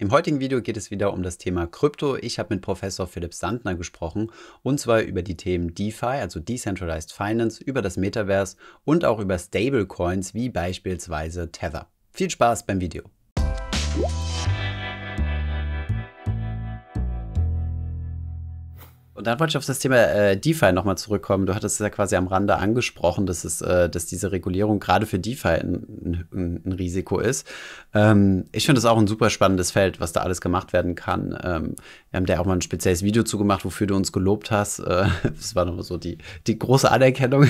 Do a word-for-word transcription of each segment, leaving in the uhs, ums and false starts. Im heutigen Video geht es wieder um das Thema Krypto. Ich habe mit Professor Philipp Sandner gesprochen und zwar über die Themen DeFi, also Decentralized Finance, über das Metaverse und auch über Stablecoins wie beispielsweise Tether. Viel Spaß beim Video! Und dann wollte ich auf das Thema äh, DeFi nochmal zurückkommen. Du hattest es ja quasi am Rande angesprochen, dass, es, äh, dass diese Regulierung gerade für DeFi ein, ein, ein Risiko ist. Ähm, ich finde das auch ein super spannendes Feld, was da alles gemacht werden kann. Ähm, wir haben da auch mal ein spezielles Video zu gemacht, wofür du uns gelobt hast. Äh, das war nochmal so die, die große Anerkennung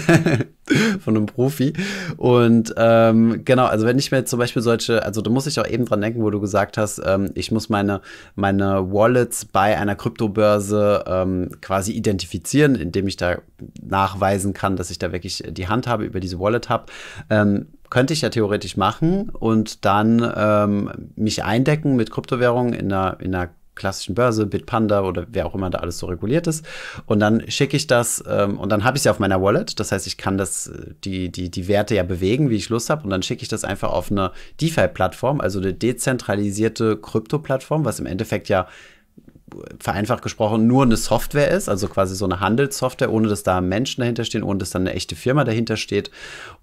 von einem Profi. Und ähm, genau, also wenn ich mir jetzt zum Beispiel solche, also da muss ich auch eben dran denken, wo du gesagt hast, ähm, ich muss meine, meine Wallets bei einer Kryptobörse ähm, quasi identifizieren, indem ich da nachweisen kann, dass ich da wirklich die Hand habe, über diese Wallet habe. Ähm, könnte ich ja theoretisch machen und dann ähm, mich eindecken mit Kryptowährungen in einer, in einer klassischen Börse, Bitpanda oder wer auch immer da alles so reguliert ist. Und dann schicke ich das ähm, und dann habe ich es ja auf meiner Wallet. Das heißt, ich kann das, die, die, die Werte ja bewegen, wie ich Lust habe. Und dann schicke ich das einfach auf eine DeFi-Plattform, also eine dezentralisierte Krypto-Plattform, was im Endeffekt ja vereinfacht gesprochen nur eine Software ist, also quasi so eine Handelssoftware, ohne dass da Menschen dahinter stehen, ohne dass dann eine echte Firma dahinter steht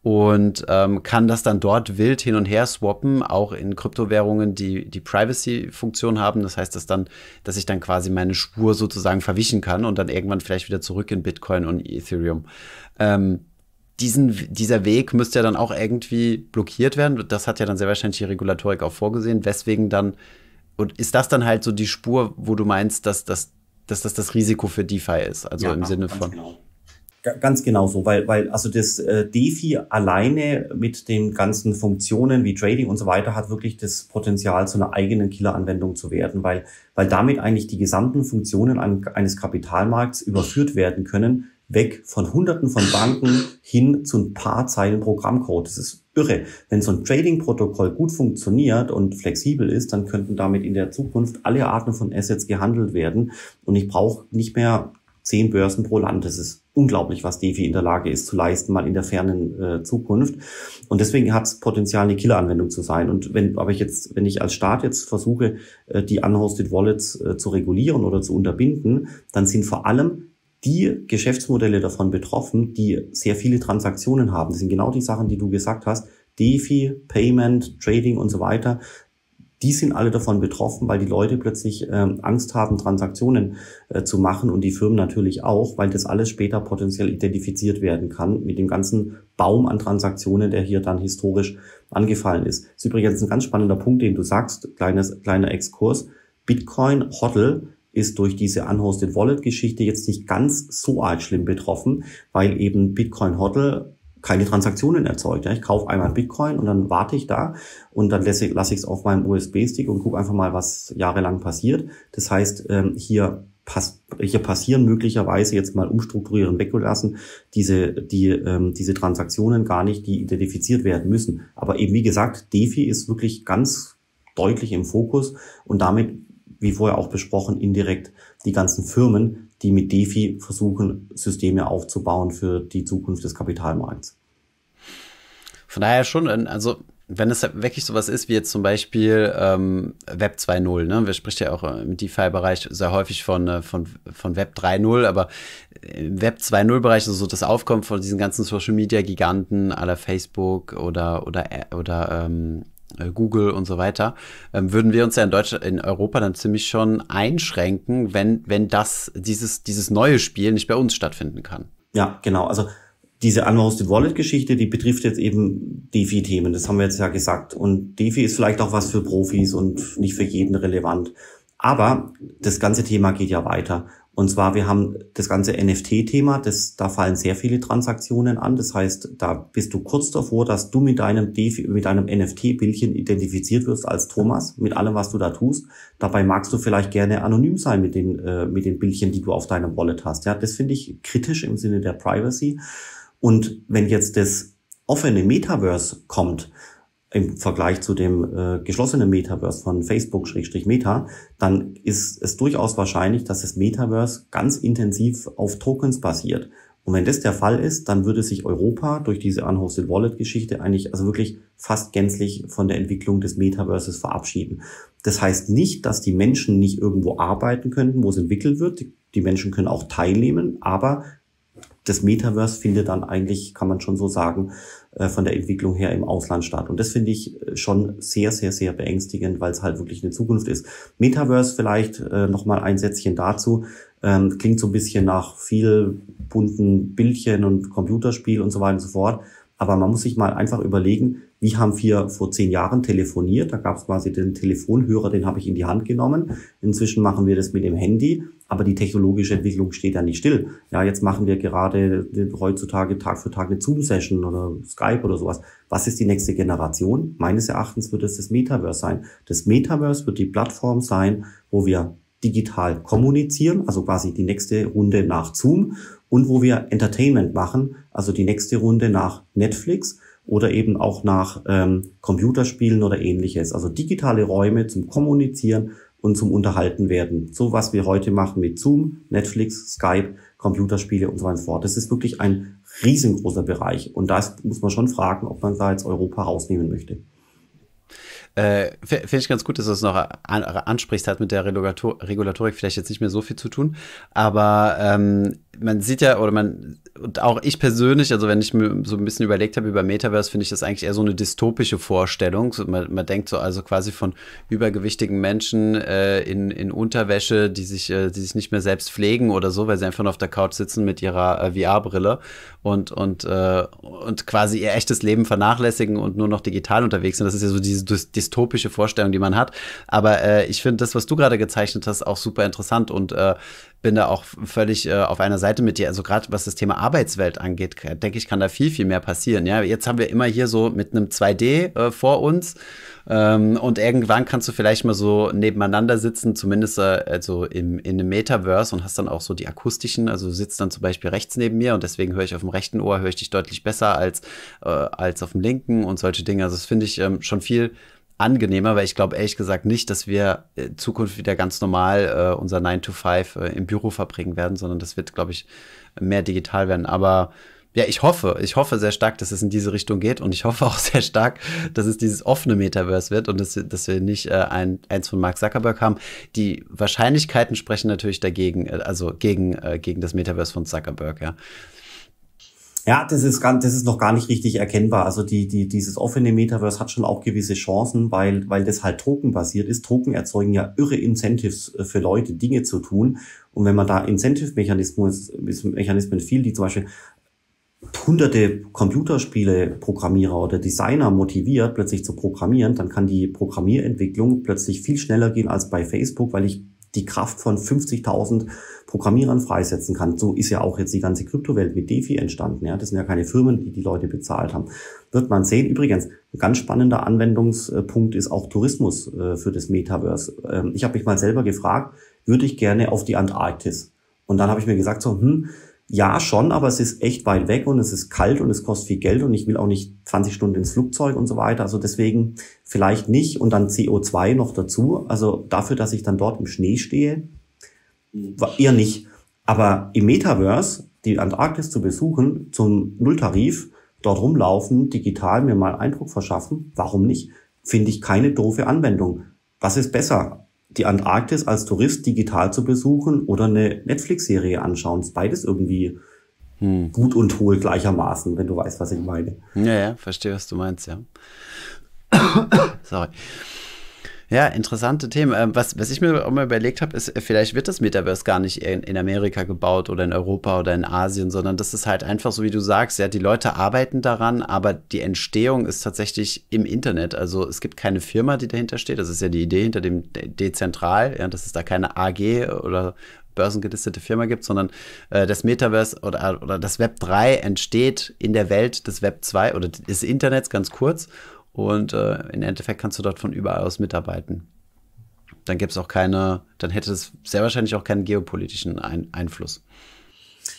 und ähm, kann das dann dort wild hin und her swappen, auch in Kryptowährungen, die die Privacy-Funktion haben. Das heißt, dass dann, dass ich dann quasi meine Spur sozusagen verwischen kann und dann irgendwann vielleicht wieder zurück in Bitcoin und Ethereum. Ähm, Diesen, dieser Weg müsste ja dann auch irgendwie blockiert werden. Das hat ja dann sehr wahrscheinlich die Regulatorik auch vorgesehen, weswegen dann und ist das dann halt so die Spur, wo du meinst, dass das dass das, das Risiko für DeFi ist? Also ja, im Sinne ganz von... Genau. Ganz genau so, weil, weil also das äh, DeFi alleine mit den ganzen Funktionen wie Trading und so weiter hat wirklich das Potenzial, zu einer eigenen Killeranwendung zu werden, weil, weil damit eigentlich die gesamten Funktionen an, eines Kapitalmarkts überführt werden können, weg von Hunderten von Banken hin zu ein paar Zeilen Programmcode. Das ist irre. Wenn so ein Trading-Protokoll gut funktioniert und flexibel ist, dann könnten damit in der Zukunft alle Arten von Assets gehandelt werden. Und ich brauche nicht mehr zehn Börsen pro Land. Das ist unglaublich, was DeFi in der Lage ist zu leisten, mal in der fernen äh, Zukunft. Und deswegen hat es Potenzial, eine Killeranwendung zu sein. Und wenn aber ich jetzt, wenn ich als Staat jetzt versuche, äh, die unhosted Wallets äh, zu regulieren oder zu unterbinden, dann sind vor allem die Geschäftsmodelle davon betroffen, die sehr viele Transaktionen haben. Das sind genau die Sachen, die du gesagt hast. DeFi, Payment, Trading und so weiter. Die sind alle davon betroffen, weil die Leute plötzlich ähm, Angst haben, Transaktionen äh, zu machen und die Firmen natürlich auch, weil das alles später potenziell identifiziert werden kann mit dem ganzen Baum an Transaktionen, der hier dann historisch angefallen ist. Das ist übrigens ein ganz spannender Punkt, den du sagst, kleines, kleiner Exkurs. Bitcoin, H O D L, ist durch diese Unhosted Wallet Geschichte jetzt nicht ganz so arg schlimm betroffen, weil eben Bitcoin H O D L keine Transaktionen erzeugt. Ich kaufe einmal Bitcoin und dann warte ich da und dann lasse ich es auf meinem U S B-Stick und gucke einfach mal, was jahrelang passiert. Das heißt, hier, pass, hier passieren möglicherweise jetzt mal umstrukturieren, weggelassen, diese, die, diese Transaktionen gar nicht, die identifiziert werden müssen. Aber eben wie gesagt, DeFi ist wirklich ganz deutlich im Fokus und damit, wie vorher auch besprochen, indirekt die ganzen Firmen, die mit DeFi versuchen, Systeme aufzubauen für die Zukunft des Kapitalmarkts. Von daher schon, also wenn es wirklich sowas ist wie jetzt zum Beispiel ähm, Web zwei Punkt null, ne? Wir sprechen ja auch im DeFi-Bereich sehr häufig von, von, von Web drei Punkt null, aber im Web zwei Punkt null-Bereich, also so das Aufkommen von diesen ganzen Social-Media-Giganten à la Facebook oder, oder, oder ähm, Google und so weiter, würden wir uns ja in Deutschland, in Europa dann ziemlich schon einschränken, wenn, wenn das, dieses, dieses neue Spiel nicht bei uns stattfinden kann. Ja, genau. Also diese Unhosted Wallet-Geschichte, die betrifft jetzt eben DeFi-Themen, das haben wir jetzt ja gesagt. Und DeFi ist vielleicht auch was für Profis und nicht für jeden relevant. Aber das ganze Thema geht ja weiter. Und zwar, wir haben das ganze N F T-Thema, das, da fallen sehr viele Transaktionen an. Das heißt, da bist du kurz davor, dass du mit deinem DeFi, mit deinem N F T-Bildchen identifiziert wirst als Thomas, mit allem, was du da tust. Dabei magst du vielleicht gerne anonym sein mit den, äh, mit den Bildchen, die du auf deinem Wallet hast. Ja, das finde ich kritisch im Sinne der Privacy. Und wenn jetzt das offene Metaverse kommt, im Vergleich zu dem äh, geschlossenen Metaverse von Facebook-Meta, dann ist es durchaus wahrscheinlich, dass das Metaverse ganz intensiv auf Tokens basiert. Und wenn das der Fall ist, dann würde sich Europa durch diese Unhosted Wallet-Geschichte eigentlich also wirklich fast gänzlich von der Entwicklung des Metaverses verabschieden. Das heißt nicht, dass die Menschen nicht irgendwo arbeiten könnten, wo es entwickelt wird. Die Menschen können auch teilnehmen, aber das Metaverse findet dann eigentlich, kann man schon so sagen, von der Entwicklung her im Ausland statt. Und das finde ich schon sehr, sehr, sehr beängstigend, weil es halt wirklich eine Zukunft ist. Metaverse vielleicht äh, nochmal ein Sätzchen dazu. Ähm, klingt so ein bisschen nach viel bunten Bildchen und Computerspiel und so weiter und so fort. Aber man muss sich mal einfach überlegen, wie haben wir vor zehn Jahren telefoniert? Da gab es quasi den Telefonhörer, den habe ich in die Hand genommen. Inzwischen machen wir das mit dem Handy, aber die technologische Entwicklung steht ja nicht still. Ja, jetzt machen wir gerade heutzutage Tag für Tag eine Zoom-Session oder Skype oder sowas. Was ist die nächste Generation? Meines Erachtens wird es das Metaverse sein. Das Metaverse wird die Plattform sein, wo wir digital kommunizieren, also quasi die nächste Runde nach Zoom, und wo wir Entertainment machen, also die nächste Runde nach Netflix oder eben auch nach ähm, Computerspielen oder ähnliches. Also digitale Räume zum Kommunizieren und zum Unterhalten werden. So was wir heute machen mit Zoom, Netflix, Skype, Computerspiele und so weiter und so fort. Das ist wirklich ein riesengroßer Bereich. Und da muss man schon fragen, ob man da jetzt Europa rausnehmen möchte. Äh, finde ich ganz gut, dass du es noch an, ansprichst, hat mit der Regulator- Regulatorik vielleicht jetzt nicht mehr so viel zu tun, aber ähm, man sieht ja, oder man, und auch ich persönlich, also wenn ich mir so ein bisschen überlegt habe über Metaverse, finde ich das eigentlich eher so eine dystopische Vorstellung, so, man, man denkt so also quasi von übergewichtigen Menschen äh, in, in Unterwäsche, die sich, äh, die sich nicht mehr selbst pflegen oder so, weil sie einfach nur auf der Couch sitzen mit ihrer äh, V R-Brille und, und, äh, und quasi ihr echtes Leben vernachlässigen und nur noch digital unterwegs sind. Das ist ja so diese Dystopie, dystopische Vorstellung, die man hat. Aber äh, ich finde das, was du gerade gezeichnet hast, auch super interessant und äh, bin da auch völlig äh, auf einer Seite mit dir. Also gerade was das Thema Arbeitswelt angeht, denke ich, kann da viel, viel mehr passieren. Ja, jetzt haben wir immer hier so mit einem zwei D äh, vor uns. Ähm, und irgendwann kannst du vielleicht mal so nebeneinander sitzen, zumindest äh, also im, in einem Metaverse, und hast dann auch so die akustischen, also du sitzt dann zum Beispiel rechts neben mir und deswegen höre ich auf dem rechten Ohr, höre ich dich deutlich besser als, äh, als auf dem linken und solche Dinge. Also das finde ich ähm, schon viel angenehmer, weil ich glaube ehrlich gesagt nicht, dass wir in Zukunft wieder ganz normal äh, unser nine to five äh, im Büro verbringen werden, sondern das wird, glaube ich, mehr digital werden. Aber ja, ich hoffe, ich hoffe sehr stark, dass es in diese Richtung geht, und ich hoffe auch sehr stark, dass es dieses offene Metaverse wird und dass, dass wir nicht äh, ein, eins von Mark Zuckerberg haben. Die Wahrscheinlichkeiten sprechen natürlich dagegen, äh, also gegen, äh, gegen das Metaverse von Zuckerberg, ja. Ja, das ist ganz, das ist noch gar nicht richtig erkennbar. Also die, die, dieses offene Metaverse hat schon auch gewisse Chancen, weil, weil das halt tokenbasiert ist. Token erzeugen ja irre Incentives für Leute, Dinge zu tun. Und wenn man da Incentive-Mechanismen, Mechanismen viel, die zum Beispiel hunderte Computerspiele-Programmierer oder Designer motiviert, plötzlich zu programmieren, dann kann die Programmierentwicklung plötzlich viel schneller gehen als bei Facebook, weil ich die Kraft von fünfzigtausend Programmierern freisetzen kann. So ist ja auch jetzt die ganze Kryptowelt mit DeFi entstanden. Ja, das sind ja keine Firmen, die die Leute bezahlt haben. Wird man sehen. Übrigens, ein ganz spannender Anwendungspunkt ist auch Tourismus für das Metaverse. Ich habe mich mal selber gefragt, würde ich gerne auf die Antarktis? Und dann habe ich mir gesagt, so, hm, ja schon, aber es ist echt weit weg und es ist kalt und es kostet viel Geld und ich will auch nicht zwanzig Stunden ins Flugzeug und so weiter. Also deswegen vielleicht nicht, und dann C O zwei noch dazu. Also dafür, dass ich dann dort im Schnee stehe, eher nicht. Aber im Metaverse die Antarktis zu besuchen, zum Nulltarif, dort rumlaufen, digital mir mal Eindruck verschaffen, warum nicht, finde ich keine doofe Anwendung. Was ist besser? Die Antarktis als Tourist digital zu besuchen oder eine Netflix-Serie anschauen, ist beides irgendwie hm. gut und hohl gleichermaßen, wenn du weißt, was ich meine. Ja, ja, verstehe, was du meinst, ja. Sorry. Ja, interessante Themen. Was, was ich mir auch mal überlegt habe, ist, vielleicht wird das Metaverse gar nicht in, in Amerika gebaut oder in Europa oder in Asien, sondern das ist halt einfach so, wie du sagst, ja, die Leute arbeiten daran, aber die Entstehung ist tatsächlich im Internet. Also es gibt keine Firma, die dahinter steht. Das ist ja die Idee hinter dem De- Dezentral, ja, dass es da keine A G oder börsengelistete Firma gibt, sondern äh, das Metaverse oder, oder das Web drei entsteht in der Welt des Web zwei oder des Internets ganz kurz. Und äh, im Endeffekt kannst du dort von überall aus mitarbeiten. Dann gäbe es auch keine, dann hätte es sehr wahrscheinlich auch keinen geopolitischen Ein- Einfluss.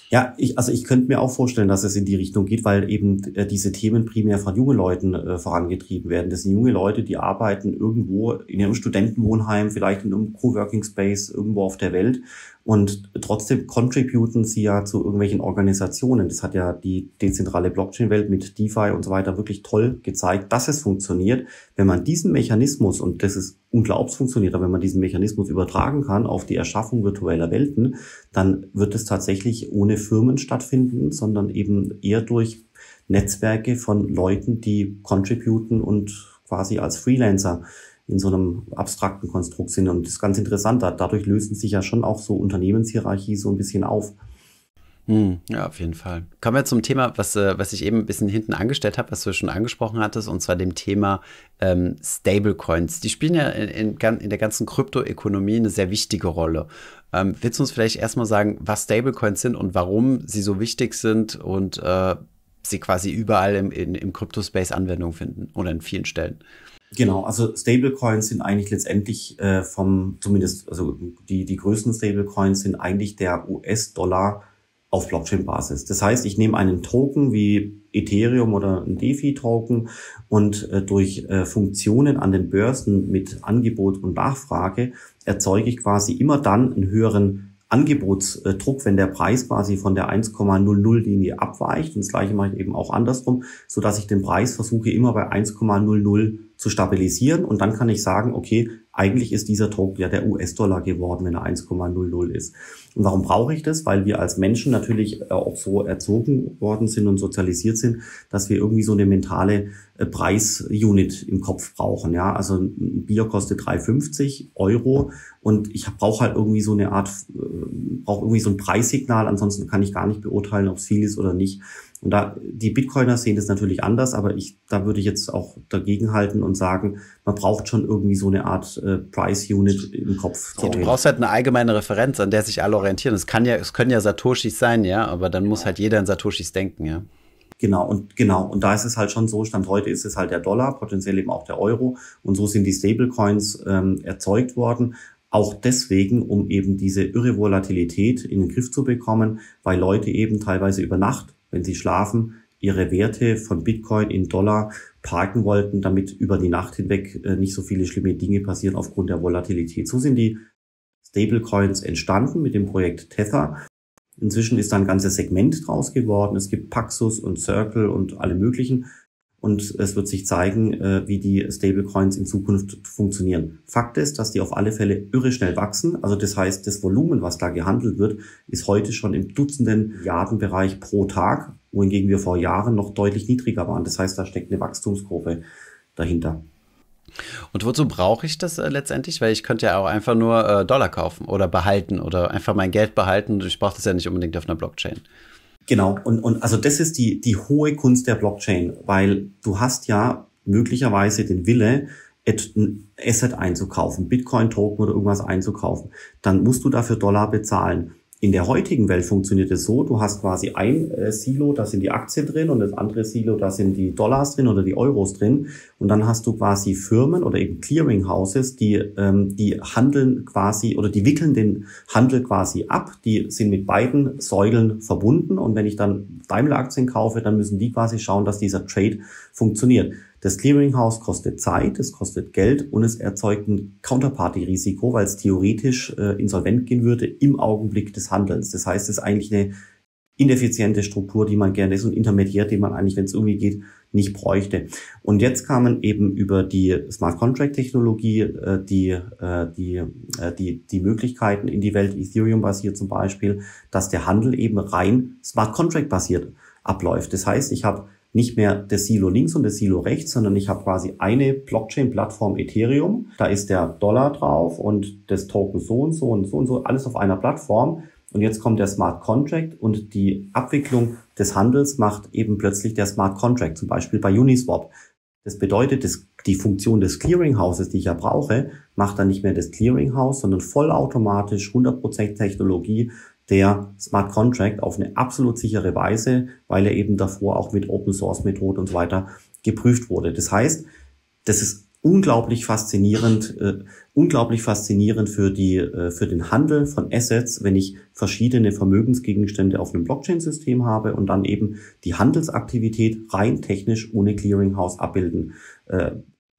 Ja, ich, also ich könnte mir auch vorstellen, dass es in die Richtung geht, weil eben äh, diese Themen primär von jungen Leuten äh, vorangetrieben werden. Das sind junge Leute, die arbeiten irgendwo in ihrem Studentenwohnheim, vielleicht in einem Coworking Space irgendwo auf der Welt Und trotzdem contributen sie ja zu irgendwelchen Organisationen. Das hat ja die dezentrale Blockchain-Welt mit DeFi und so weiter wirklich toll gezeigt, dass es funktioniert. Wenn man diesen Mechanismus, und das ist unglaublich funktioniert, aber wenn man diesen Mechanismus übertragen kann auf die Erschaffung virtueller Welten, dann wird es tatsächlich ohne Firmen stattfinden, sondern eben eher durch Netzwerke von Leuten, die contributen und quasi als Freelancer in so einem abstrakten Konstrukt sind. Und das ist ganz interessant, dadurch lösen sich ja schon auch so Unternehmenshierarchie so ein bisschen auf. Hm, ja, auf jeden Fall. Kommen wir zum Thema, was, was ich eben ein bisschen hinten angestellt habe, was du schon angesprochen hattest, und zwar dem Thema ähm, Stablecoins. Die spielen ja in, in, in der ganzen Kryptoökonomie eine sehr wichtige Rolle. Ähm, willst du uns vielleicht erstmal sagen, was Stablecoins sind und warum sie so wichtig sind und äh, sie quasi überall im, in, im Kryptospace Anwendung finden oder in vielen Stellen? Genau, also Stablecoins sind eigentlich letztendlich äh, vom, zumindest, also die, die größten Stablecoins sind eigentlich der U S-Dollar auf Blockchain-Basis. Das heißt, ich nehme einen Token wie Ethereum oder ein DeFi-Token und äh, durch äh, Funktionen an den Börsen mit Angebot und Nachfrage erzeuge ich quasi immer dann einen höheren Angebotsdruck, wenn der Preis quasi von der eins Komma null null Linie abweicht. Und das Gleiche mache ich eben auch andersrum, so dass ich den Preis versuche, immer bei eins Komma null null zu stabilisieren. Und dann kann ich sagen, okay, eigentlich ist dieser Token ja der U S-Dollar geworden, wenn er eins Komma null null ist. Und warum brauche ich das? Weil wir als Menschen natürlich auch so erzogen worden sind und sozialisiert sind, dass wir irgendwie so eine mentale Preisunit im Kopf brauchen. Ja, also ein Bier kostet drei Euro fünfzig und ich brauche halt irgendwie so eine Art, brauche irgendwie so ein Preissignal. Ansonsten kann ich gar nicht beurteilen, ob es viel ist oder nicht. Und da, die Bitcoiner sehen das natürlich anders, aber ich, da würde ich jetzt auch dagegen halten und sagen, man braucht schon irgendwie so eine Art äh, Price-Unit im Kopf. Ja, du brauchst halt eine allgemeine Referenz, an der sich alle orientieren. Es kann ja, es können ja Satoshis sein, ja, aber dann muss halt jeder in Satoshis denken, ja. Genau, und genau, und da ist es halt schon so, Stand heute ist es halt der Dollar, potenziell eben auch der Euro, und so sind die Stablecoins ähm, erzeugt worden. Auch deswegen, um eben diese irre Volatilität in den Griff zu bekommen, weil Leute eben teilweise über Nacht, wenn sie schlafen, ihre Werte von Bitcoin in Dollar parken wollten, damit über die Nacht hinweg nicht so viele schlimme Dinge passieren aufgrund der Volatilität. So sind die Stablecoins entstanden mit dem Projekt Tether. Inzwischen ist da ein ganzes Segment draus geworden. Es gibt Paxos und Circle und alle möglichen. Und es wird sich zeigen, wie die Stablecoins in Zukunft funktionieren. Fakt ist, dass die auf alle Fälle irre schnell wachsen. Also das heißt, das Volumen, was da gehandelt wird, ist heute schon im Dutzenden Milliardenbereich pro Tag, wohingegen wir vor Jahren noch deutlich niedriger waren. Das heißt, da steckt eine Wachstumskurve dahinter. Und wozu brauche ich das äh, letztendlich? Weil ich könnte ja auch einfach nur äh, Dollar kaufen oder behalten oder einfach mein Geld behalten. Ich brauche das ja nicht unbedingt auf einer Blockchain. Genau, und, und also das ist die, die hohe Kunst der Blockchain, weil du hast ja möglicherweise den Wille, ein Asset einzukaufen, Bitcoin-Token oder irgendwas einzukaufen. Dann musst du dafür Dollar bezahlen. In der heutigen Welt funktioniert es so, du hast quasi ein äh, Silo, da sind die Aktien drin, und das andere Silo, da sind die Dollars drin oder die Euros drin. Und dann hast du quasi Firmen oder eben Clearinghouses, die ähm, die handeln quasi oder die wickeln den Handel quasi ab. Die sind mit beiden Säulen verbunden. Und wenn ich dann Daimler-Aktien kaufe, dann müssen die quasi schauen, dass dieser Trade funktioniert. Das Clearinghouse kostet Zeit, es kostet Geld und es erzeugt ein Counterparty-Risiko, weil es theoretisch äh, insolvent gehen würde im Augenblick des Handelns. Das heißt, es ist eigentlich eine ineffiziente Struktur, die man gerne ist, und Intermediär, den man eigentlich, wenn es irgendwie geht, nicht bräuchte. Und jetzt kamen eben über die Smart-Contract-Technologie äh, die, äh, die, äh, die, die Möglichkeiten in die Welt, Ethereum-basiert zum Beispiel, dass der Handel eben rein Smart-Contract-basiert abläuft. Das heißt, ich habe nicht mehr das Silo links und das Silo rechts, sondern ich habe quasi eine Blockchain-Plattform Ethereum. Da ist der Dollar drauf und das Token so und so und so und so, alles auf einer Plattform. Und jetzt kommt der Smart Contract und die Abwicklung des Handels macht eben plötzlich der Smart Contract, zum Beispiel bei Uniswap. Das bedeutet, dass die Funktion des Clearinghouses, die ich ja brauche, macht dann nicht mehr das Clearinghouse, sondern vollautomatisch hundert Prozent Technologie, der Smart Contract auf eine absolut sichere Weise, weil er eben davor auch mit Open Source Methoden und so weiter geprüft wurde. Das heißt, das ist unglaublich faszinierend, äh, unglaublich faszinierend für die, äh, für den Handel von Assets, wenn ich verschiedene Vermögensgegenstände auf einem Blockchain-System habe und dann eben die Handelsaktivität rein technisch ohne Clearinghouse abbilden äh,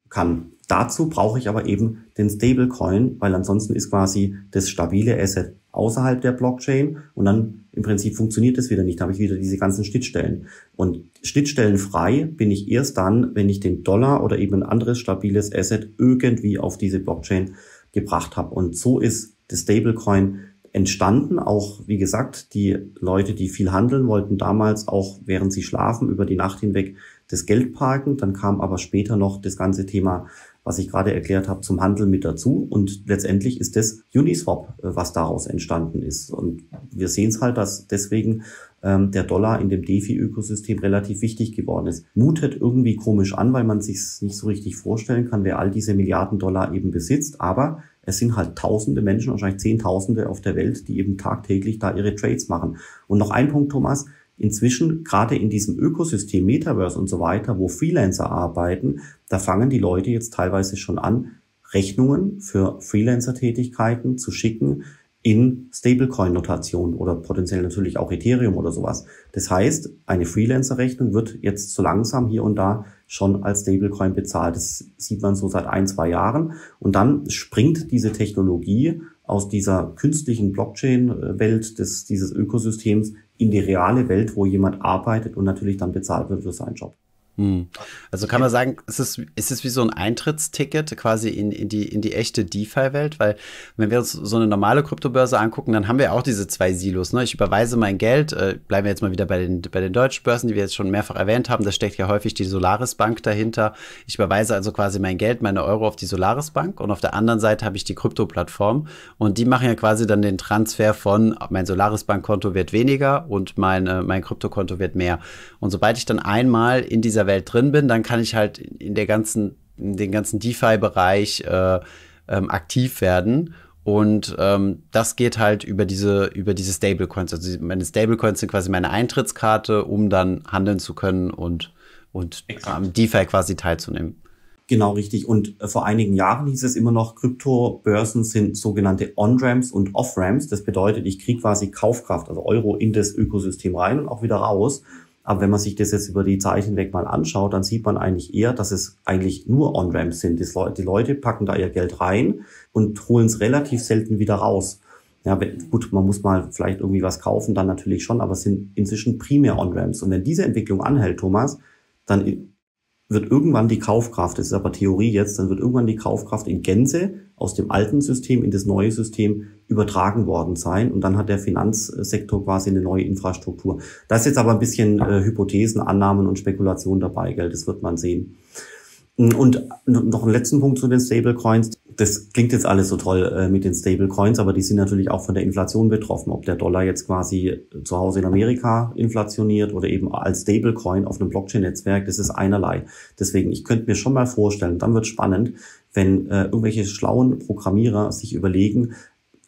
kann. Dazu brauche ich aber eben den Stablecoin, weil ansonsten ist quasi das stabile Asset außerhalb der Blockchain und dann im Prinzip funktioniert das wieder nicht. Da habe ich wieder diese ganzen Schnittstellen. Und schnittstellenfrei bin ich erst dann, wenn ich den Dollar oder eben ein anderes stabiles Asset irgendwie auf diese Blockchain gebracht habe. Und so ist das Stablecoin entstanden. Auch, wie gesagt, die Leute, die viel handeln wollten, damals auch während sie schlafen, über die Nacht hinweg das Geld parken. Dann kam aber später noch das ganze Thema, was ich gerade erklärt habe, zum Handel mit dazu. Und letztendlich ist das Uniswap, was daraus entstanden ist. Und wir sehen es halt, dass deswegen ähm, der Dollar in dem DeFi-Ökosystem relativ wichtig geworden ist. Mutet irgendwie komisch an, weil man sich nicht so richtig vorstellen kann, wer all diese Milliarden Dollar eben besitzt. Aber es sind halt tausende Menschen, wahrscheinlich Zehntausende auf der Welt, die eben tagtäglich da ihre Trades machen. Und noch ein Punkt, Thomas. Inzwischen, gerade in diesem Ökosystem Metaverse und so weiter, wo Freelancer arbeiten, da fangen die Leute jetzt teilweise schon an, Rechnungen für Freelancer-Tätigkeiten zu schicken in Stablecoin-Notation oder potenziell natürlich auch Ethereum oder sowas. Das heißt, eine Freelancer-Rechnung wird jetzt so langsam hier und da schon als Stablecoin bezahlt. Das sieht man so seit ein, zwei Jahren. Und dann springt diese Technologie aus dieser künstlichen Blockchain-Welt des, dieses Ökosystems in die reale Welt, wo jemand arbeitet und natürlich dann bezahlt wird für seinen Job. Hm. Also kann man sagen, es ist, es ist wie so ein Eintrittsticket quasi in, in, die, in die echte DeFi-Welt, weil wenn wir uns so eine normale Kryptobörse angucken, dann haben wir auch diese zwei Silos, ne? Ich überweise mein Geld, äh, bleiben wir jetzt mal wieder bei den, bei den deutschen Börsen, die wir jetzt schon mehrfach erwähnt haben, da steckt ja häufig die Solaris Bank dahinter. Ich überweise also quasi mein Geld, meine Euro auf die Solaris Bank und auf der anderen Seite habe ich die Krypto-Plattform und die machen ja quasi dann den Transfer von mein Solaris Bank-Konto wird weniger und mein, äh, mein Krypto-Konto wird mehr. Und sobald ich dann einmal in dieser Welt drin bin, dann kann ich halt in der ganzen, in den ganzen DeFi-Bereich äh, ähm, aktiv werden. Und ähm, das geht halt über diese, über diese Stablecoins. Also meine Stablecoins sind quasi meine Eintrittskarte, um dann handeln zu können und, und am DeFi quasi teilzunehmen. Genau, richtig. Und vor einigen Jahren hieß es immer noch, Kryptobörsen sind sogenannte On-Ramps und Off-Ramps. Das bedeutet, ich kriege quasi Kaufkraft, also Euro in das Ökosystem rein und auch wieder raus. Aber wenn man sich das jetzt über die Zeit hinweg mal anschaut, dann sieht man eigentlich eher, dass es eigentlich nur On-Ramps sind. Die Leute packen da ihr Geld rein und holen es relativ selten wieder raus. Ja, gut, man muss mal vielleicht irgendwie was kaufen, dann natürlich schon, aber es sind inzwischen primär On-Ramps. Und wenn diese Entwicklung anhält, Thomas, dann wird irgendwann die Kaufkraft, das ist aber Theorie jetzt, dann wird irgendwann die Kaufkraft in Gänze aus dem alten System in das neue System übertragen worden sein. Und dann hat der Finanzsektor quasi eine neue Infrastruktur. Da ist jetzt aber ein bisschen äh, Hypothesen, Annahmen und Spekulationen dabei, gell? Das wird man sehen. Und noch einen letzten Punkt zu den Stablecoins. Das klingt jetzt alles so toll äh, mit den Stablecoins, aber die sind natürlich auch von der Inflation betroffen. Ob der Dollar jetzt quasi zu Hause in Amerika inflationiert oder eben als Stablecoin auf einem Blockchain-Netzwerk, das ist einerlei. Deswegen, ich könnte mir schon mal vorstellen, dann wird spannend, wenn äh, irgendwelche schlauen Programmierer sich überlegen,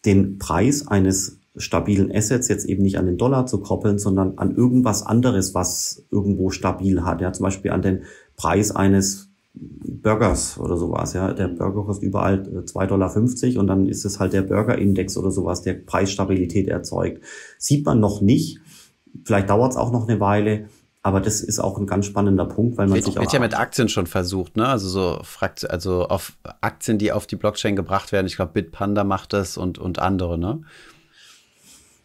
den Preis eines stabilen Assets jetzt eben nicht an den Dollar zu koppeln, sondern an irgendwas anderes, was irgendwo stabil hat. Ja, zum Beispiel an den Preis eines Burgers oder sowas, ja. Der Burger kostet überall zwei Dollar fünfzig und dann ist es halt der Burger-Index oder sowas, der Preisstabilität erzeugt. Sieht man noch nicht. Vielleicht dauert es auch noch eine Weile. Aber das ist auch ein ganz spannender Punkt, weil man wird, sich auch... Wird ja mit Aktien schon versucht, ne? Also so also auf Aktien, die auf die Blockchain gebracht werden. Ich glaube, Bitpanda macht das und, und andere, ne?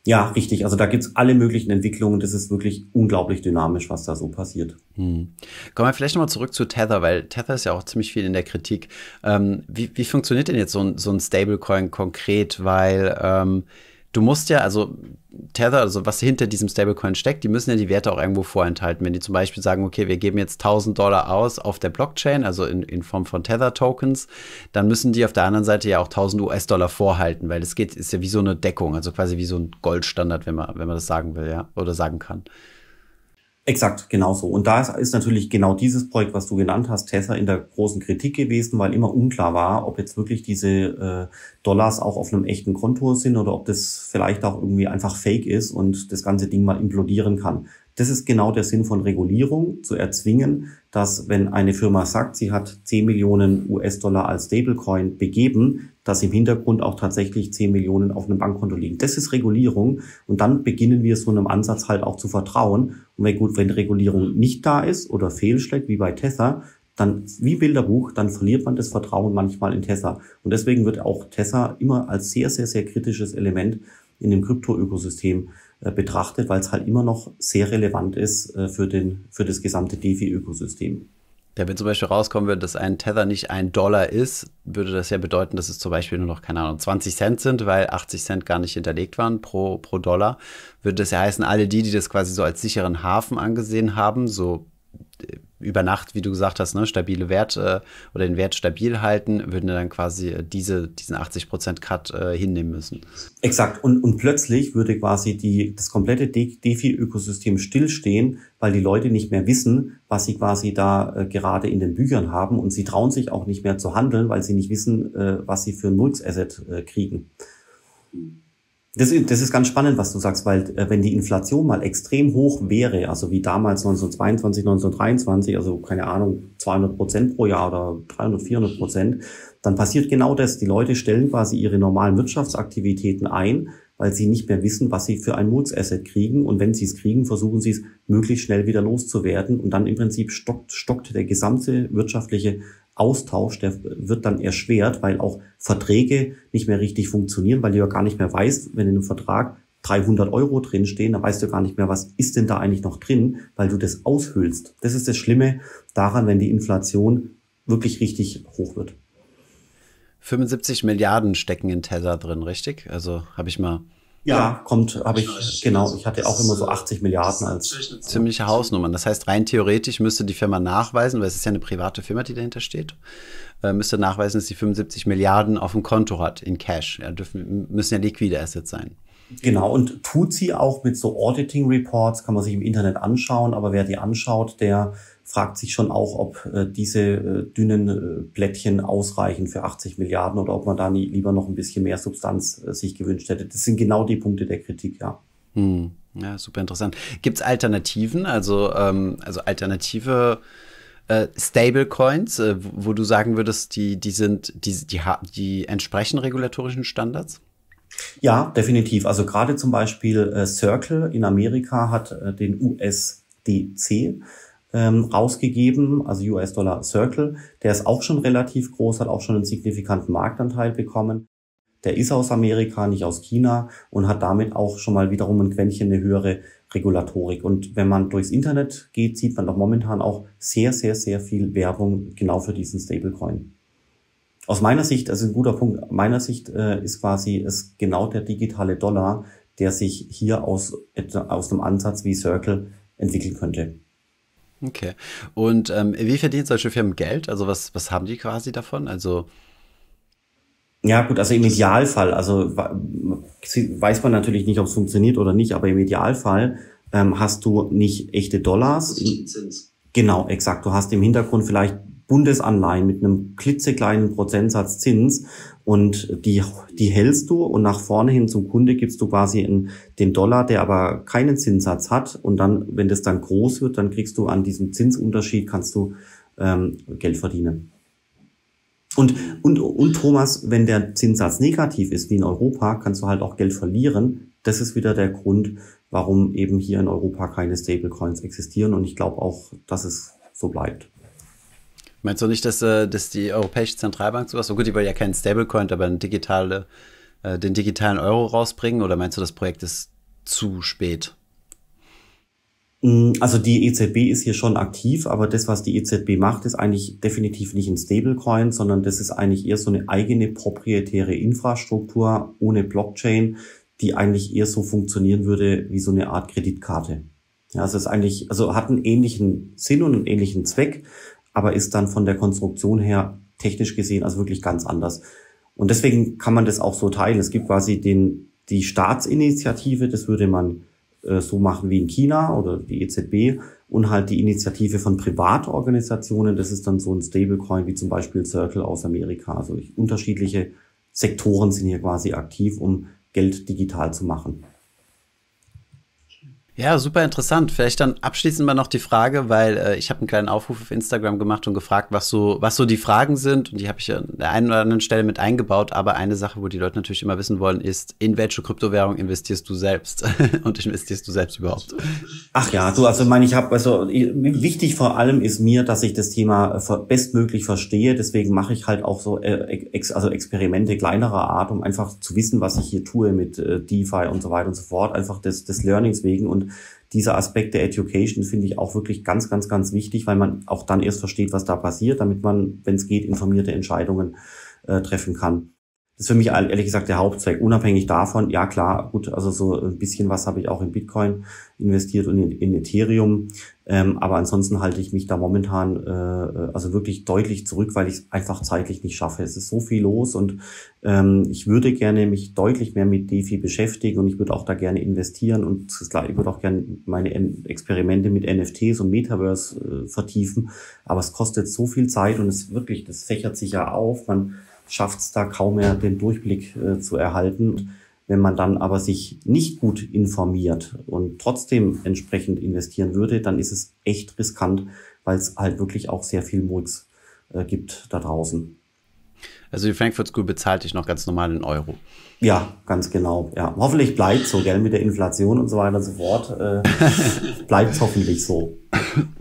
Ja, richtig. Also da gibt es alle möglichen Entwicklungen. Das ist wirklich unglaublich dynamisch, was da so passiert. Hm. Kommen wir vielleicht nochmal zurück zu Tether, weil Tether ist ja auch ziemlich viel in der Kritik. Ähm, wie, wie funktioniert denn jetzt so ein, so ein Stablecoin konkret? Weil ähm, du musst ja, also Tether, also was hinter diesem Stablecoin steckt, die müssen ja die Werte auch irgendwo vorenthalten. Wenn die zum Beispiel sagen, okay, wir geben jetzt tausend Dollar aus auf der Blockchain, also in, in Form von Tether-Tokens, dann müssen die auf der anderen Seite ja auch tausend U S Dollar vorhalten, weil es geht, ist ja wie so eine Deckung, also quasi wie so ein Goldstandard, wenn man, wenn man das sagen will, ja, oder sagen kann. Exakt, genau so. Und da ist, ist natürlich genau dieses Projekt, was du genannt hast, Tether, in der großen Kritik gewesen, weil immer unklar war, ob jetzt wirklich diese äh, Dollars auch auf einem echten Konto sind oder ob das vielleicht auch irgendwie einfach fake ist und das ganze Ding mal implodieren kann. Das ist genau der Sinn von Regulierung, zu erzwingen, dass wenn eine Firma sagt, sie hat zehn Millionen U S Dollar als Stablecoin begeben, dass im Hintergrund auch tatsächlich zehn Millionen auf einem Bankkonto liegen. Das ist Regulierung und dann beginnen wir so einem Ansatz halt auch zu vertrauen. Und wenn, gut, wenn Regulierung nicht da ist oder fehlschlägt, wie bei Tether, dann wie Bilderbuch, dann verliert man das Vertrauen manchmal in Tether. Und deswegen wird auch Tether immer als sehr, sehr, sehr kritisches Element in dem Krypto-Ökosystem äh, betrachtet, weil es halt immer noch sehr relevant ist äh, für, den, für das gesamte DeFi-Ökosystem. Ja, wenn zum Beispiel rauskommen würde, dass ein Tether nicht ein Dollar ist, würde das ja bedeuten, dass es zum Beispiel nur noch, keine Ahnung, zwanzig Cent sind, weil achtzig Cent gar nicht hinterlegt waren pro, pro Dollar. Würde das ja heißen, alle die, die das quasi so als sicheren Hafen angesehen haben, so über Nacht, wie du gesagt hast, ne, stabile Wert äh, oder den Wert stabil halten, würden dann quasi diese, diesen achtzig Prozent Cut äh, hinnehmen müssen. Exakt. Und, und plötzlich würde quasi die, das komplette DeFi-Ökosystem stillstehen, weil die Leute nicht mehr wissen, was sie quasi da äh, gerade in den Büchern haben, und sie trauen sich auch nicht mehr zu handeln, weil sie nicht wissen, äh, was sie für ein Mulks-Asset äh, kriegen. Das, das ist ganz spannend, was du sagst, weil äh, wenn die Inflation mal extrem hoch wäre, also wie damals neunzehnhundertzweiundzwanzig, neunzehnhundertdreiundzwanzig, also keine Ahnung, zweihundert Prozent pro Jahr oder dreihundert, vierhundert Prozent, dann passiert genau das. Die Leute stellen quasi ihre normalen Wirtschaftsaktivitäten ein, weil sie nicht mehr wissen, was sie für ein Mulks-Asset kriegen. Und wenn sie es kriegen, versuchen sie es möglichst schnell wieder loszuwerden. Und dann im Prinzip stockt, stockt der gesamte wirtschaftliche Austausch, der wird dann erschwert, weil auch Verträge nicht mehr richtig funktionieren, weil du ja gar nicht mehr weißt, wenn in einem Vertrag dreihundert Euro drinstehen, dann weißt du gar nicht mehr, was ist denn da eigentlich noch drin, weil du das aushöhlst. Das ist das Schlimme daran, wenn die Inflation wirklich richtig hoch wird. fünfundsiebzig Milliarden stecken in Tether drin, richtig? Also habe ich mal... Ja, ja, kommt, habe ich, genau, ich hatte auch immer so achtzig Milliarden als... Ziemliche Hausnummern, das heißt rein theoretisch müsste die Firma nachweisen, weil es ist ja eine private Firma, die dahinter steht, äh, müsste nachweisen, dass die fünfundsiebzig Milliarden auf dem Konto hat in Cash, ja, dürfen, müssen ja liquide Assets sein. Genau, und tut sie auch mit so Auditing Reports, kann man sich im Internet anschauen, aber wer die anschaut, der fragt sich schon auch, ob äh, diese äh, dünnen äh, Blättchen ausreichen für achtzig Milliarden oder ob man da nie, lieber noch ein bisschen mehr Substanz äh, sich gewünscht hätte. Das sind genau die Punkte der Kritik, ja. Hm. Ja, super interessant. Gibt es Alternativen, also, ähm, also alternative äh, Stablecoins, äh, wo du sagen würdest, die, die, sind, die, die, die entsprechen regulatorischen Standards? Ja, definitiv. Also gerade zum Beispiel äh, Circle in Amerika hat äh, den U S D C ähm, rausgegeben, also U S-Dollar Circle. Der ist auch schon relativ groß, hat auch schon einen signifikanten Marktanteil bekommen. Der ist aus Amerika, nicht aus China, und hat damit auch schon mal wiederum ein Quäntchen eine höhere Regulatorik. Und wenn man durchs Internet geht, sieht man doch momentan auch sehr, sehr, sehr viel Werbung genau für diesen Stablecoin. Aus meiner Sicht, also ein guter Punkt, meiner Sicht äh, ist quasi es genau der digitale Dollar, der sich hier aus, aus einem Ansatz wie Circle entwickeln könnte. Okay. Und ähm, wie verdienen solche Firmen Geld? Also was, was haben die quasi davon? Also ja gut, also im Idealfall, also weiß man natürlich nicht, ob es funktioniert oder nicht, aber im Idealfall ähm, hast du nicht echte Dollars. Genau, exakt. Du hast im Hintergrund vielleicht Bundesanleihen mit einem klitzekleinen Prozentsatz Zins, und die, die hältst du und nach vorne hin zum Kunde gibst du quasi in den Dollar, der aber keinen Zinssatz hat, und dann, wenn das dann groß wird, dann kriegst du an diesem Zinsunterschied, kannst du ähm, Geld verdienen. Und, und, und Thomas, wenn der Zinssatz negativ ist, wie in Europa, kannst du halt auch Geld verlieren. Das ist wieder der Grund, warum eben hier in Europa keine Stablecoins existieren, und ich glaube auch, dass es so bleibt. Meinst du nicht, dass, dass die Europäische Zentralbank sowas, oh gut, die wollen ja keinen Stablecoin, aber eine digitale, äh, den digitalen Euro rausbringen? Oder meinst du, das Projekt ist zu spät? Also die E Z B ist hier schon aktiv, aber das, was die E Z B macht, ist eigentlich definitiv nicht ein Stablecoin, sondern das ist eigentlich eher so eine eigene proprietäre Infrastruktur ohne Blockchain, die eigentlich eher so funktionieren würde wie so eine Art Kreditkarte. Ja, also es ist eigentlich, also hat einen ähnlichen Sinn und einen ähnlichen Zweck, aber ist dann von der Konstruktion her technisch gesehen also wirklich ganz anders. Und deswegen kann man das auch so teilen. Es gibt quasi den, die Staatsinitiative, das würde man äh, so machen wie in China oder die E Z B, und halt die Initiative von Privatorganisationen, das ist dann so ein Stablecoin wie zum Beispiel Circle aus Amerika. Also ich, unterschiedliche Sektoren sind hier quasi aktiv, um Geld digital zu machen. Ja, super interessant. Vielleicht dann abschließend mal noch die Frage, weil äh, ich habe einen kleinen Aufruf auf Instagram gemacht und gefragt, was so, was so die Fragen sind. Und die habe ich an der einen oder anderen Stelle mit eingebaut. Aber eine Sache, wo die Leute natürlich immer wissen wollen, ist, in welche Kryptowährung investierst du selbst? Und investierst du selbst überhaupt? Ach ja, du, also ich meine, ich habe, also wichtig vor allem ist mir, dass ich das Thema bestmöglich verstehe. Deswegen mache ich halt auch so äh, ex, also Experimente kleinerer Art, um einfach zu wissen, was ich hier tue mit äh, DeFi und so weiter und so fort. Einfach des, des Learnings wegen. Und dieser Aspekt der Education finde ich auch wirklich ganz, ganz, ganz wichtig, weil man auch dann erst versteht, was da passiert, damit man, wenn es geht, informierte Entscheidungen äh, treffen kann. Das ist für mich ehrlich gesagt der Hauptzweck. Unabhängig davon, ja klar, gut, also so ein bisschen was habe ich auch in Bitcoin investiert und in, in Ethereum. Ähm, aber ansonsten halte ich mich da momentan äh, also wirklich deutlich zurück, weil ich es einfach zeitlich nicht schaffe. Es ist so viel los und ähm, ich würde gerne mich deutlich mehr mit DeFi beschäftigen und ich würde auch da gerne investieren und ich würde auch gerne meine Experimente mit N F Ts und Metaverse äh, vertiefen. Aber es kostet so viel Zeit und es wirklich, das fächert sich ja auf. Man schafft es da kaum mehr, den Durchblick äh, zu erhalten. Wenn man dann aber sich nicht gut informiert und trotzdem entsprechend investieren würde, dann ist es echt riskant, weil es halt wirklich auch sehr viel Murks äh, gibt da draußen. Also die Frankfurt School bezahlt dich noch ganz normal in Euro. Ja, ganz genau. Ja, hoffentlich bleibt so, gell, mit der Inflation und so weiter und so fort. Äh, bleibt hoffentlich so.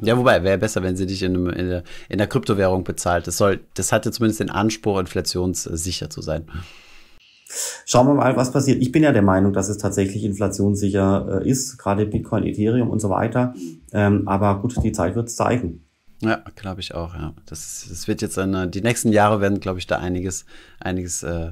Ja, wobei, wäre besser, wenn sie dich in, einem, in, der, in der Kryptowährung bezahlt. Das soll, das hatte zumindest den Anspruch, inflationssicher zu sein. Schauen wir mal, was passiert. Ich bin ja der Meinung, dass es tatsächlich inflationssicher äh, ist, gerade Bitcoin, Ethereum und so weiter. Ähm, aber gut, die Zeit wird es zeigen. Ja, glaube ich auch. Ja. Das, das wird jetzt eine, die nächsten Jahre werden, glaube ich, da einiges, einiges äh,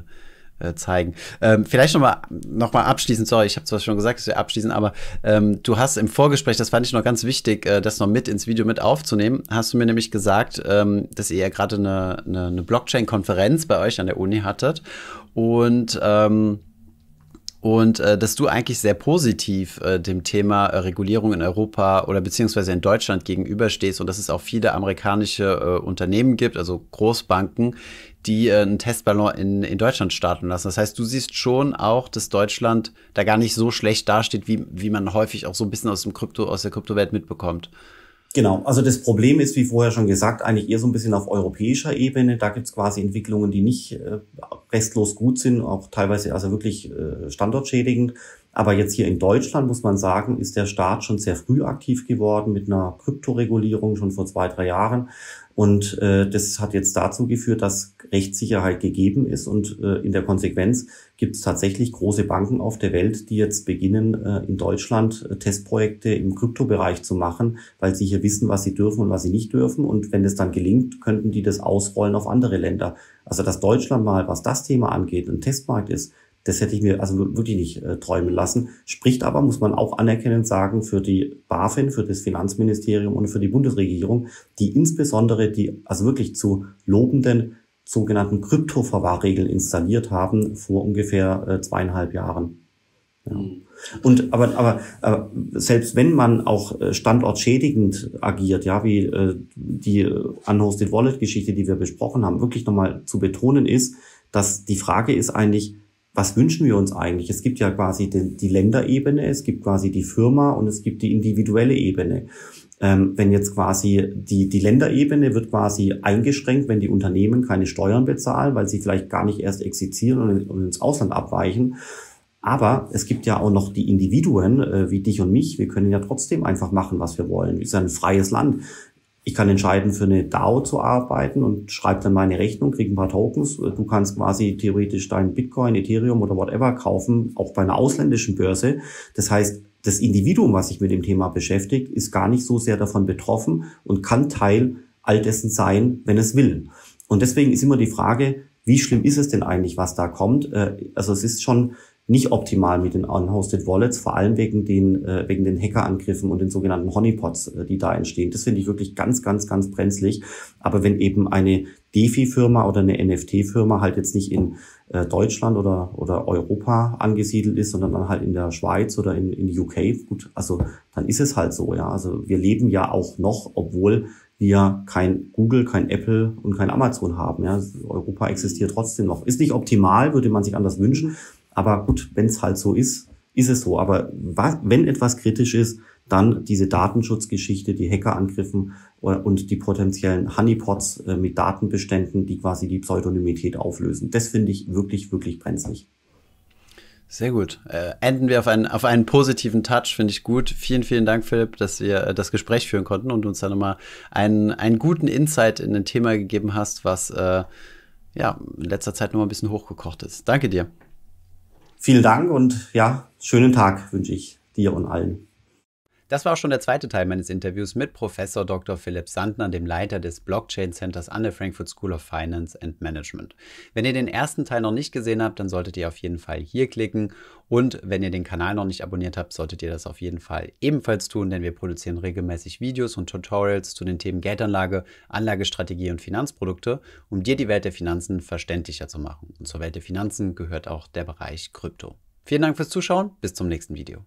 zeigen. Ähm, vielleicht nochmal noch mal abschließend, sorry, ich habe zwar schon gesagt, dass wir abschließen, aber ähm, du hast im Vorgespräch, das fand ich noch ganz wichtig, äh, das noch mit ins Video mit aufzunehmen, hast du mir nämlich gesagt, ähm, dass ihr ja gerade eine, eine, eine Blockchain-Konferenz bei euch an der Uni hattet und ähm, Und äh, dass du eigentlich sehr positiv äh, dem Thema äh, Regulierung in Europa oder beziehungsweise in Deutschland gegenüberstehst und dass es auch viele amerikanische äh, Unternehmen gibt, also Großbanken, die äh, einen Testballon in, in Deutschland starten lassen. Das heißt, du siehst schon auch, dass Deutschland da gar nicht so schlecht dasteht, wie, wie man häufig auch so ein bisschen aus dem Krypto, aus der Kryptowelt mitbekommt. Genau, also das Problem ist, wie vorher schon gesagt, eigentlich eher so ein bisschen auf europäischer Ebene. Da gibt es quasi Entwicklungen, die nicht äh, restlos gut sind, auch teilweise also wirklich äh, standortschädigend. Aber jetzt hier in Deutschland, muss man sagen, ist der Staat schon sehr früh aktiv geworden mit einer Kryptoregulierung, schon vor zwei, drei Jahren. Und äh, das hat jetzt dazu geführt, dass Rechtssicherheit gegeben ist. Und äh, in der Konsequenz gibt es tatsächlich große Banken auf der Welt, die jetzt beginnen, äh, in Deutschland äh, Testprojekte im Kryptobereich zu machen, weil sie hier wissen, was sie dürfen und was sie nicht dürfen. Und wenn es dann gelingt, könnten die das ausrollen auf andere Länder. Also dass Deutschland mal, was das Thema angeht, ein Testmarkt ist, das hätte ich mir also wirklich nicht äh, träumen lassen. Spricht aber, muss man auch anerkennend sagen, für die BaFin, für das Finanzministerium und für die Bundesregierung, die insbesondere die also wirklich zu lobenden sogenannten Kryptoverwahrregeln installiert haben vor ungefähr äh, zweieinhalb Jahren. Ja. Und aber, aber aber selbst wenn man auch standortschädigend agiert, ja, wie äh, die Unhosted Wallet-Geschichte, die wir besprochen haben, wirklich nochmal zu betonen ist, dass die Frage ist eigentlich, was wünschen wir uns eigentlich? Es gibt ja quasi die, die Länderebene, es gibt quasi die Firma und es gibt die individuelle Ebene. Ähm, wenn jetzt quasi die, die Länderebene wird quasi eingeschränkt, wenn die Unternehmen keine Steuern bezahlen, weil sie vielleicht gar nicht erst existieren und, und ins Ausland abweichen. Aber es gibt ja auch noch die Individuen, äh, wie dich und mich. Wir können ja trotzdem einfach machen, was wir wollen. Es ist ja ein freies Land. Ich kann entscheiden, für eine D A O zu arbeiten und schreibe dann meine Rechnung, kriege ein paar Tokens. Du kannst quasi theoretisch dein Bitcoin, Ethereum oder whatever kaufen, auch bei einer ausländischen Börse. Das heißt, das Individuum, was sich mit dem Thema beschäftigt, ist gar nicht so sehr davon betroffen und kann Teil all dessen sein, wenn es will. Und deswegen ist immer die Frage, wie schlimm ist es denn eigentlich, was da kommt? Also es ist schon nicht optimal mit den unhosted Wallets, vor allem wegen den, äh, wegen den Hackerangriffen und den sogenannten Honeypots, äh, die da entstehen. Das finde ich wirklich ganz, ganz, ganz brenzlig. Aber wenn eben eine DeFi-Firma oder eine N F T-Firma halt jetzt nicht in äh, Deutschland oder, oder Europa angesiedelt ist, sondern dann halt in der Schweiz oder in, in U K, gut, also dann ist es halt so, ja. Also wir leben ja auch noch, obwohl wir kein Google, kein Apple und kein Amazon haben, ja. Europa existiert trotzdem noch. Ist nicht optimal, würde man sich anders wünschen. Aber gut, wenn es halt so ist, ist es so. Aber was, wenn etwas kritisch ist, dann diese Datenschutzgeschichte, die Hackerangriffen und die potenziellen Honeypots mit Datenbeständen, die quasi die Pseudonymität auflösen. Das finde ich wirklich, wirklich brenzlig. Sehr gut. Äh, enden wir auf einen, auf einen positiven Touch, finde ich gut. Vielen, vielen Dank, Philipp, dass wir äh, das Gespräch führen konnten und uns da nochmal einen, einen guten Insight in ein Thema gegeben hast, was äh, ja, in letzter Zeit nochmal ein bisschen hochgekocht ist. Danke dir. Vielen Dank und ja, schönen Tag wünsche ich dir und allen. Das war auch schon der zweite Teil meines Interviews mit Professor Doktor Philipp Sandner, dem Leiter des Blockchain Centers an der Frankfurt School of Finance and Management. Wenn ihr den ersten Teil noch nicht gesehen habt, dann solltet ihr auf jeden Fall hier klicken. Und wenn ihr den Kanal noch nicht abonniert habt, solltet ihr das auf jeden Fall ebenfalls tun, denn wir produzieren regelmäßig Videos und Tutorials zu den Themen Geldanlage, Anlagestrategie und Finanzprodukte, um dir die Welt der Finanzen verständlicher zu machen. Und zur Welt der Finanzen gehört auch der Bereich Krypto. Vielen Dank fürs Zuschauen, bis zum nächsten Video.